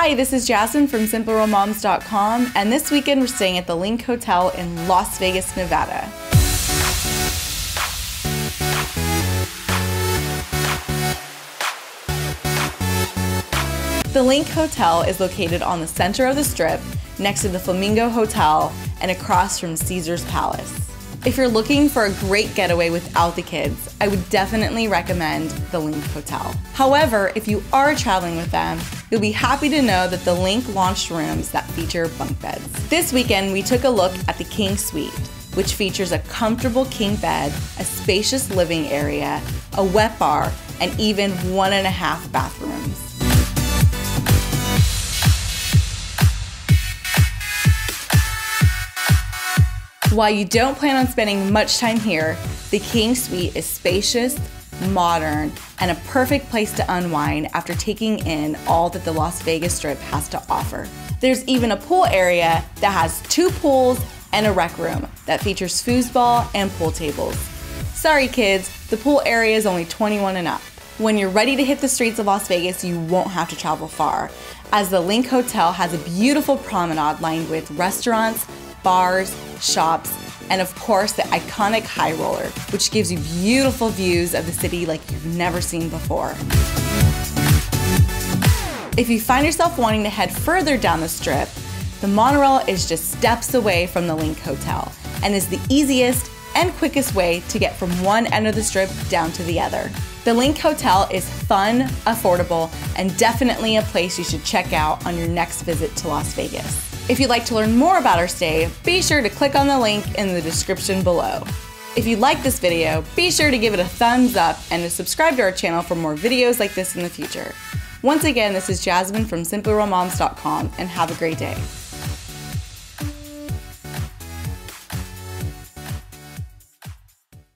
Hi, this is Jasmine from SimplyRealMoms.com, and this weekend we're staying at the LINQ Hotel in Las Vegas, Nevada. The LINQ Hotel is located on the center of the Strip, next to the Flamingo Hotel, and across from Caesars Palace. If you're looking for a great getaway without the kids, I would definitely recommend the LINQ Hotel. However, if you are traveling with them, you'll be happy to know that the LINQ launched rooms that feature bunk beds. This weekend, we took a look at the King Suite, which features a comfortable king bed, a spacious living area, a wet bar, and even 1.5 bathrooms. While you don't plan on spending much time here, the King Suite is spacious, modern, and a perfect place to unwind after taking in all that the Las Vegas Strip has to offer. There's even a pool area that has 2 pools and a rec room that features foosball and pool tables. Sorry kids, the pool area is only 21 and up. When you're ready to hit the streets of Las Vegas, you won't have to travel far, as the LINQ Hotel has a beautiful promenade lined with restaurants, bars, shops, and of course the iconic High Roller, which gives you beautiful views of the city like you've never seen before. If you find yourself wanting to head further down the Strip, the Monorail is just steps away from the LINQ Hotel and is the easiest and quickest way to get from one end of the Strip down to the other. The LINQ Hotel is fun, affordable, and definitely a place you should check out on your next visit to Las Vegas. If you'd like to learn more about our stay, be sure to click on the link in the description below. If you like this video, be sure to give it a thumbs up and to subscribe to our channel for more videos like this in the future. Once again, this is Jasmine from SimplyRealMoms.com, and have a great day.